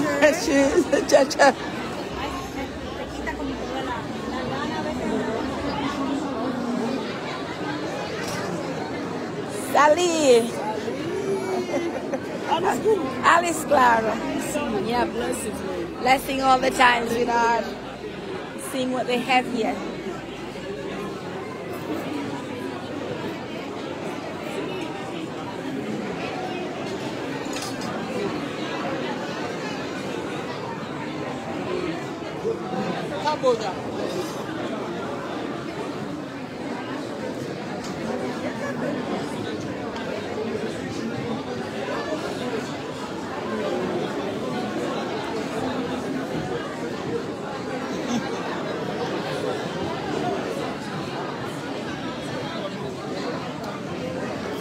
Ah, sí, chacha. Salí. Alice Clara. Yeah, blessing. Blessing all the times without seeing what they have here.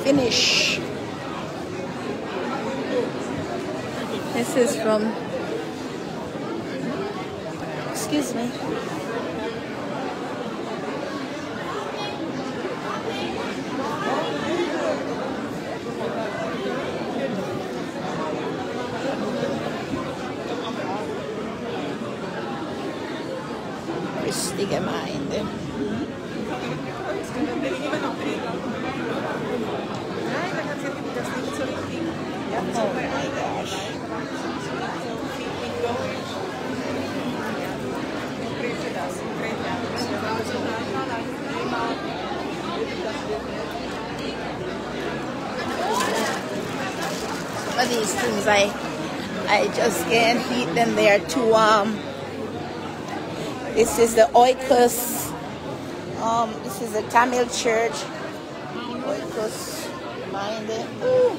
Finish. This is from. Excuse me. Richtig Gemeinde. Oh my gosh. But these things I just can't eat them. They are too This is the Oikos. This is the Tamil church. Oikos. Mind it. Ooh.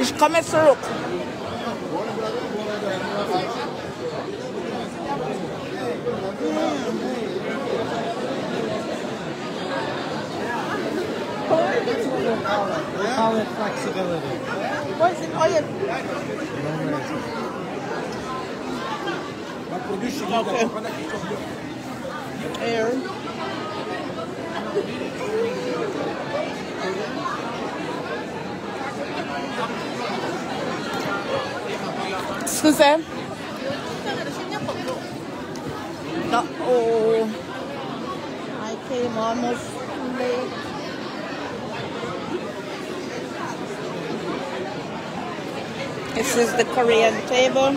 Ich komme zurück. Olive flexibility. What is it? Olive. Okay. Air. Scusa? No. Oh, I came almost late. This is the Korean table.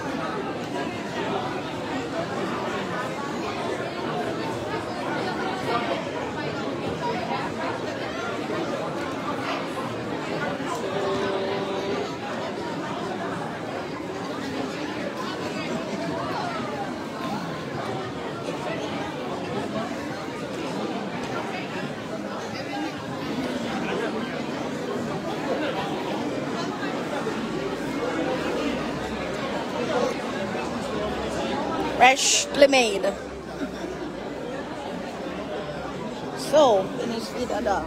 fresh lemonade. So, finish the other.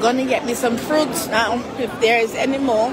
Gonna get me some fruits now, if there is any more.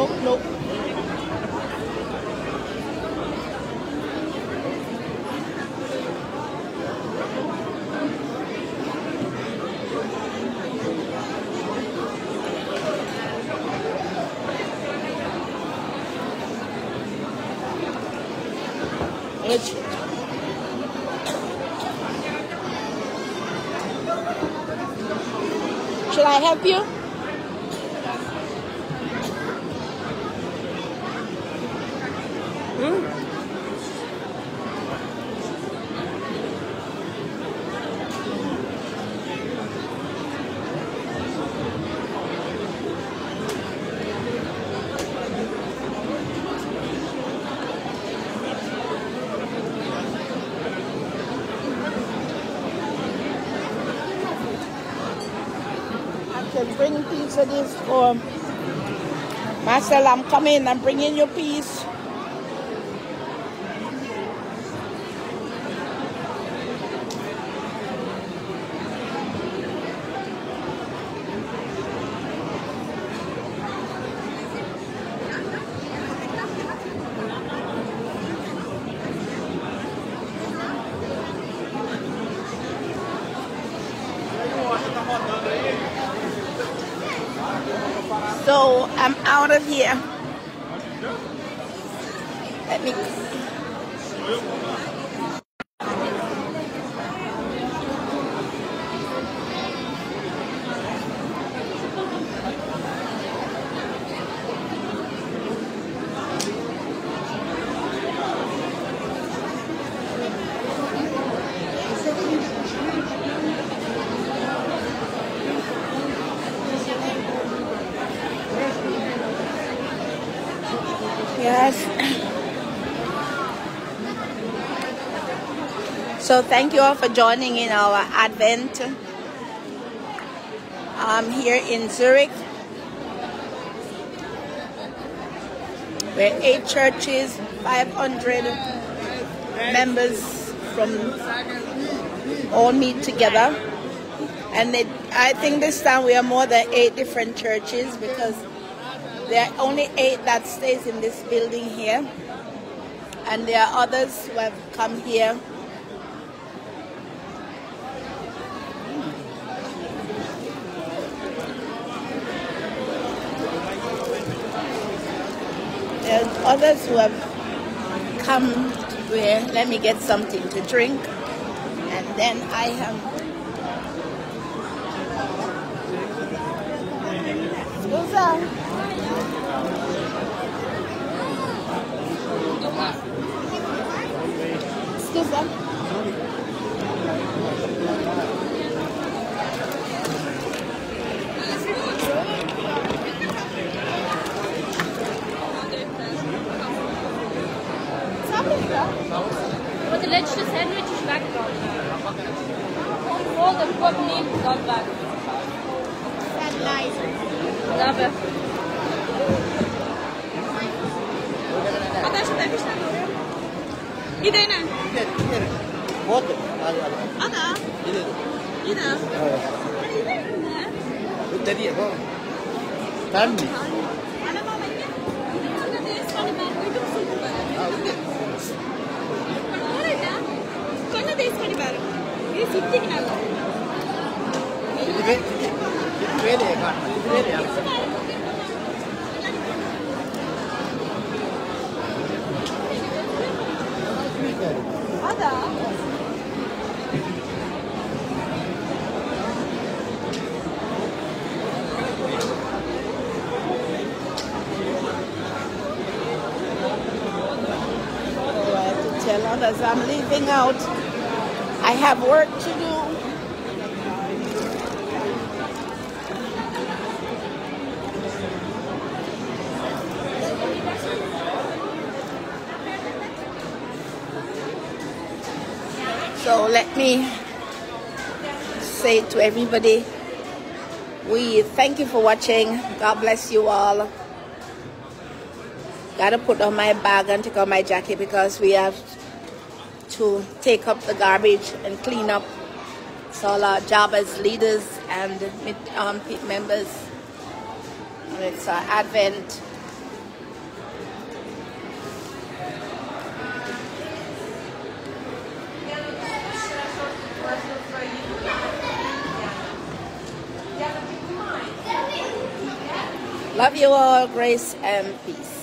Nope. Should I help you? Bring a piece of this, or Marcel, I'm coming, I'm bringing your piece. So I'm out of here. Let me. Yes. So thank you all for joining in our Advent here in Zurich. We're 8 churches, 500 members from all meet together. And I think this time we are more than 8 different churches, because there are only 8 that stays in this building here, and there are others who have come here. There are others who have come where, let me get something to drink, and then I have... What's up? Und der letzte Sandwich ist weggegangen. Und wo der Kopf nimmt, dann weg. Sehr leise. Aber. Aber schon ein bisschen. Ideen? Worte. Anna? Ideen. Ideen? Ideen? Ideen? Ideen? Tanni. Anna, Mama, ich kann nicht mehr. As I'm leaving out, I have work to do. So let me say to everybody, we thank you for watching. God bless you all. Gotta put on my bag and take on my jacket, because we have to take up the garbage and clean up. It's all our job as leaders and members. And it's our Advent Love you all. Grace and peace.